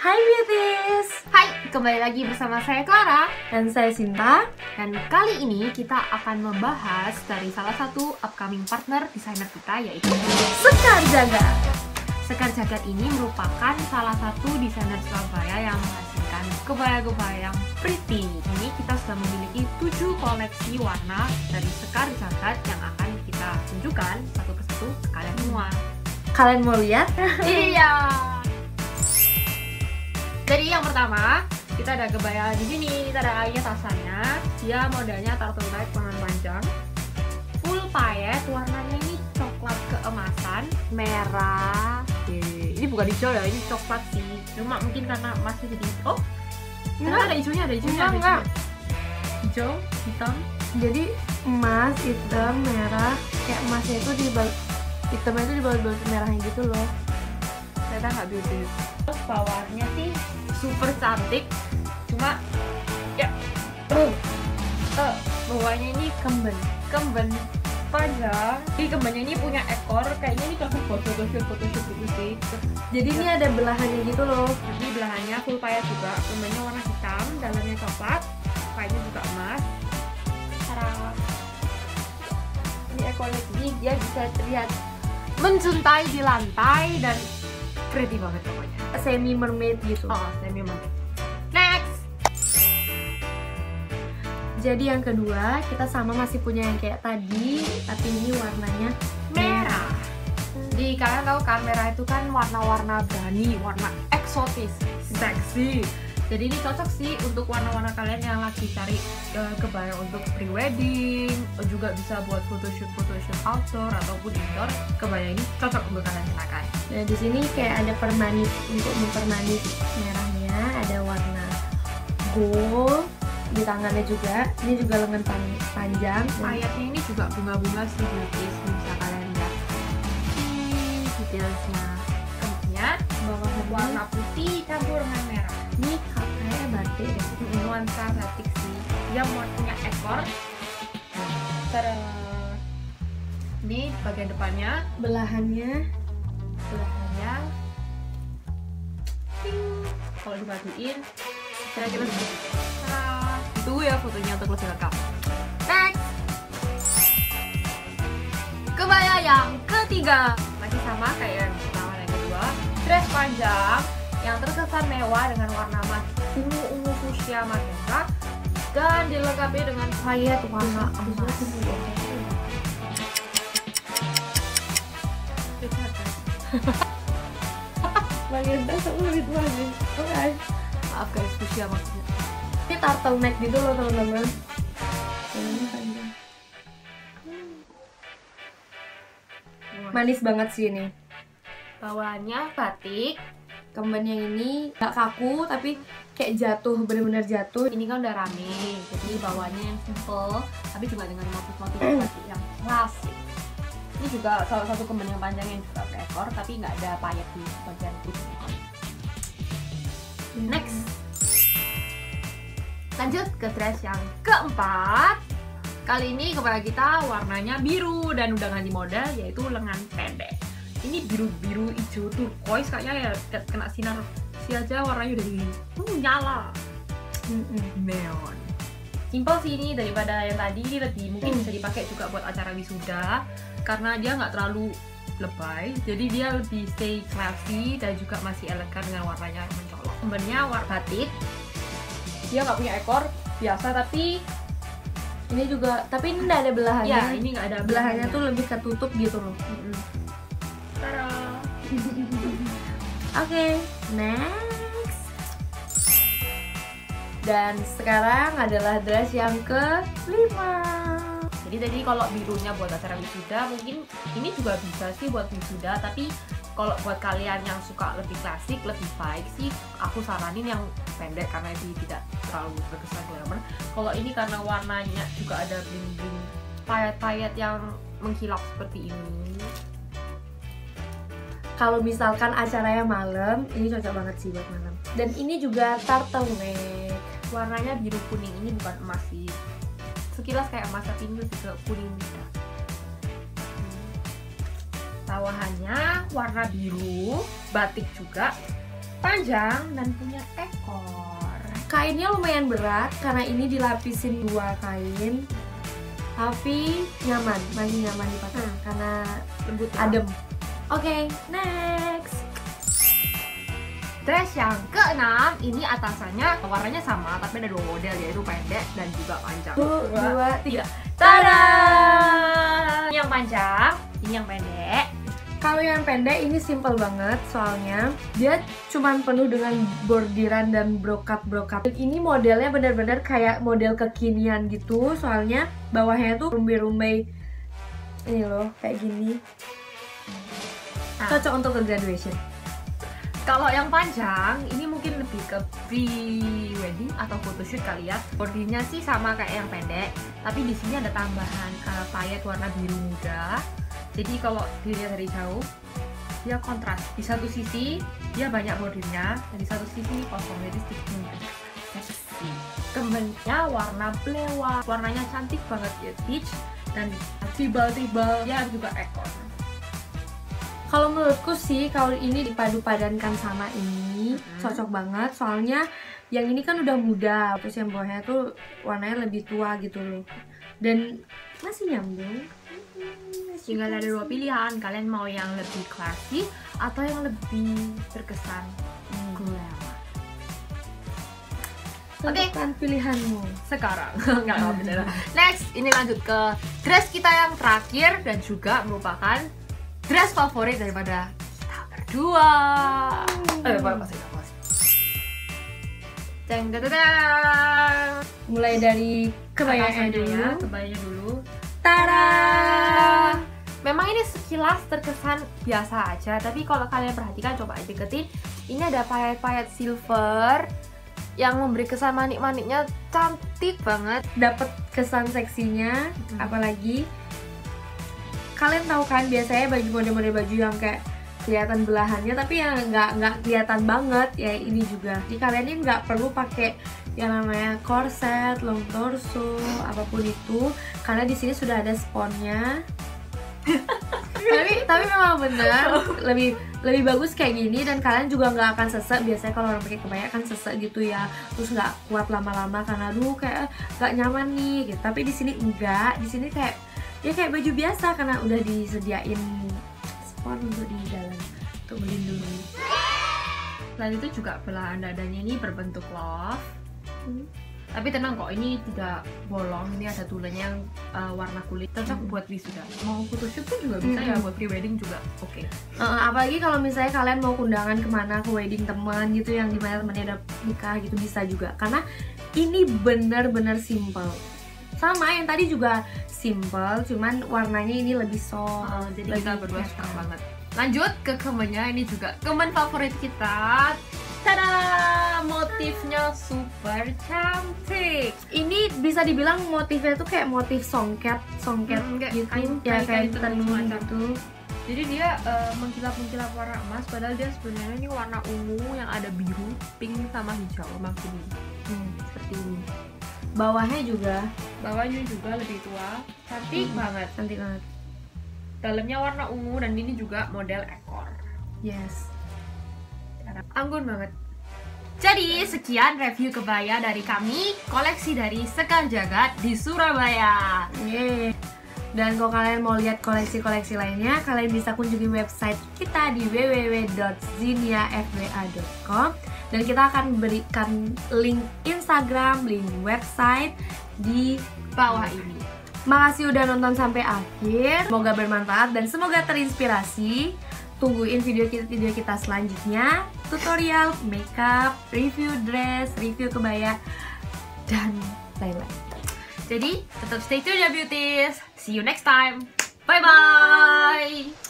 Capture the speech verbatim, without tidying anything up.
Hai beauties! Hai, kembali lagi bersama saya Clara dan saya Sinta. Dan kali ini kita akan membahas dari salah satu upcoming partner desainer kita, yaitu Sekar Jagad. Sekar Jagad ini merupakan salah satu desainer Surabaya yang menghasilkan kebaya-kebaya yang pretty. Ini kita sudah memiliki tujuh koleksi warna dari Sekar Jagad yang akan kita tunjukkan satu persatu ke kalian semua. Kalian mau lihat? Iya. Jadi yang pertama, kita ada kebaya di sini. Kita ada airnya tasannya. Dia modelnya turtleneck lengan panjang, full payet. Warnanya ini coklat keemasan, merah. Oke. Ini bukan hijau ya, ini coklat sih. Cuma mungkin karena masih jadi oh, enggak ada hijaunya, ada hijaunya. Enggak, enggak. Hijau, hitam. Jadi emas, hitam, merah. Kayak emasnya itu di hitamnya itu di bawah merahnya gitu loh. Ternyata nggak beauty. Terus bawahnya sih super cantik, cuma ya uh, uh, bawahnya ini kemben kemben panjang. Jadi kembennya ini punya ekor, kayaknya ini cocok buat photoshoot photoshoot gitu sih. Jadi ini ada belahannya gitu loh. Jadi belahannya full payet juga, kembennya warna hitam, dalamnya coklat, kayaknya juga emas. Sekarang ini ekornya gini, dia bisa terlihat menjuntai di lantai dan pretty banget pokoknya. Semi mermaid gitu. Oh, semi mermaid. Next. Jadi yang kedua, kita sama masih punya yang kayak tadi, tapi ini warnanya merah. Jadi kalian tahu kan merah itu kan warna-warna berani, warna eksotis, seksi. Jadi ini cocok sih untuk warna-warna kalian yang lagi cari uh, kebaya untuk pre-wedding, juga bisa buat photoshoot photoshoot outdoor ataupun indoor. Kebaya ini cocok untuk kalian gunakan. Nah, di sini kayak ada permanis untuk mempermanis merahnya, ada warna gold di tangannya juga. Ini juga lengan panjang. Payetnya ini juga bunga-bunga sih, beauties, bisa kalian lihat. Hmm, detailnya. Kemudinya bawah warna putih campur dengan merah. Ini kayaknya batik deh, nuansa batik sih. Dia mau punya ekor. Terus ini bagian depannya, belahannya, belahannya. Ting, kalau dipaduin, kira-kira seperti itu. Tunggu ya fotonya untuk lebih lengkap. Next, kebaya yang ketiga masih sama kayak yang pertama dan kedua. Dress panjang yang terkesan mewah dengan warna mat ungu-ungu fuchsia magenta dan dilengkapi dengan payet warna emas. Magenta seluruh banget. Oke, maaf guys, fuchsia maksudnya. Ini turtleneck gitu loh teman-teman. Manis banget sih ini. Bawahnya batik. Kemben yang ini gak kaku, tapi kayak jatuh, bener-bener jatuh. Ini kan udah rame, jadi bawahnya yang simple, tapi juga dengan motif-motif yang klasik. Ini juga salah satu kemben yang panjang yang juga berekor, tapi gak ada payet di bagian putih. Next, lanjut ke dress yang keempat. Kali ini kepala kita warnanya biru dan udah ganti model, yaitu lengan pendek. Ini biru-biru, hijau, turquoise, kayaknya ya kena sinar si aja warnanya udah di hmm, nyala. Mm -mm. Neon. Simpel sih ini daripada yang tadi, ini lebih mungkin bisa dipakai juga buat acara wisuda karena dia nggak terlalu lebay, jadi dia lebih stay classy dan juga masih elegan dengan warnanya mencolok. Kembennya warna batik. Dia nggak punya ekor, biasa, tapi ini juga, tapi ini nggak ada belahannya. Ya, ini nggak ada belahannya, belahannya tuh lebih ketutup gitu loh. Mm -mm. Oke, okay, next. Dan sekarang adalah dress yang kelima. Jadi tadi kalau birunya buat acara wisuda, mungkin ini juga bisa sih buat wisuda. Tapi kalau buat kalian yang suka lebih klasik, lebih baik sih aku saranin yang pendek karena ini tidak terlalu berkesan glamour. Kalau ini karena warnanya juga ada bling-bling payet-payet yang mengkilap seperti ini. Kalau misalkan acaranya malam, ini cocok banget sih buat malam. Dan ini juga turtleneck. Warnanya biru kuning, ini bukan emas sih. Sekilas kayak emas tapi ini juga kuning muda. Bawahannya warna biru, batik juga. panjang dan punya ekor. Kainnya lumayan berat karena ini dilapisin dua kain, tapi nyaman, masih nyaman dipakai nah, karena lembut, adem. Oke, okay, next. Dress yang keenam, ini atasannya warnanya sama tapi ada dua model, yaitu pendek dan juga panjang. Dua, dua tiga. Tada! Ini yang panjang, ini yang pendek. Kalau yang pendek ini simple banget soalnya dia cuman penuh dengan bordiran dan brokat-brokat. Ini modelnya benar-benar kayak model kekinian gitu soalnya bawahnya tuh rumbai-rumbai ini loh kayak gini. Nah, cocok untuk ke graduation. Kalau yang panjang ini mungkin lebih ke pre-wedding atau photoshoot kali ya. Bordirnya sih sama kayak yang pendek, tapi di sini ada tambahan uh, payet warna biru muda. Jadi kalau dilihat dari jauh dia kontras. Di satu sisi dia banyak bordirnya, dan di satu sisi kosong, jadi sticknya seksi. Kembennya warna blewa, warnanya cantik banget ya, peach dan tribal-tribal. Dia juga ekor. Kalau menurutku sih, kalau ini dipadu-padankan sama ini hmm. cocok banget, soalnya yang ini kan udah muda, terus yang bawahnya tuh warnanya lebih tua gitu loh, dan masih nyambung. Tinggal ada dua pilihan, kalian mau yang lebih klasik atau yang lebih berkesan glam. Oke, okay. Pilihanmu sekarang. Nggak apa-apa. Next, ini lanjut ke dress kita yang terakhir dan juga merupakan dress favorit daripada kita berdua. Eh, pasti pasti. Teng teng teng. Mulai dari kebayanya dulu. Ya, kebayanya dulu. Tara. Memang ini sekilas terkesan biasa aja, tapi kalau kalian perhatikan, coba aja deketin. Ini ada payet-payet silver yang memberi kesan manik-maniknya cantik banget, dapat kesan seksinya. Hmm. Apalagi kalian tahu kan biasanya baju model-model baju yang kayak kelihatan belahannya tapi yang nggak nggak kelihatan banget ya, ini juga. Jadi kalian ini nggak perlu pakai yang namanya korset, long torso, apapun itu, karena di sini sudah ada sponnya. tapi tapi memang benar lebih lebih bagus kayak gini, dan kalian juga nggak akan sesek. Biasanya kalau orang pakai kebaya kan sesek gitu ya, terus nggak kuat lama-lama karena aduh kayak nggak nyaman nih gitu. Tapi di sini enggak, di sini kayak ya kayak baju biasa karena udah disediain spon untuk di dalam untuk melindungi. Selain itu juga belahan dadanya ini berbentuk love. hmm. Tapi tenang kok, ini tidak bolong, ini ada tulannya yang uh, warna kulit. Cocok hmm. buat wisuda. Mau photoshoot pun juga bisa hmm. ya, buat pre-wedding juga oke. Okay. Uh, apalagi kalau misalnya kalian mau kundangan kemana, ke wedding teman gitu, yang dimana temannya ada nikah gitu, bisa juga. Karena ini bener-bener simple. Sama yang tadi juga simple, cuman warnanya ini lebih soft. Uh, jadi lebih kita berdua suka banget. Lanjut ke kemennya, ini juga kemen favorit kita. Tada! Motifnya super cantik. Ini bisa dibilang motifnya tuh kayak motif songket, songket hmm, gitu, kain, ya kayak tenun gitu. Jadi dia uh, mengkilap-mengkilap warna emas, padahal dia sebenarnya ini warna ungu yang ada biru, pink sama hijau makin hmm, seperti ini. Bawahnya juga, bawahnya juga lebih tua, cantik hmm. banget, cantik banget. Dalamnya warna ungu dan ini juga model ekor. Yes. Anggun banget. Jadi sekian review kebaya dari kami, koleksi dari Sekar Jagad di Surabaya. Yeay. Dan kalau kalian mau lihat koleksi-koleksi lainnya, kalian bisa kunjungi website kita di w w w dot zinnia f b a dot com. Dan kita akan berikan link Instagram, link website di bawah ini. Makasih udah nonton sampai akhir. Semoga bermanfaat dan semoga terinspirasi. Tungguin video kita, video kita selanjutnya, tutorial makeup, review dress, review kebaya, dan lain-lain. Jadi tetap stay tune ya beauties. See you next time. Bye bye.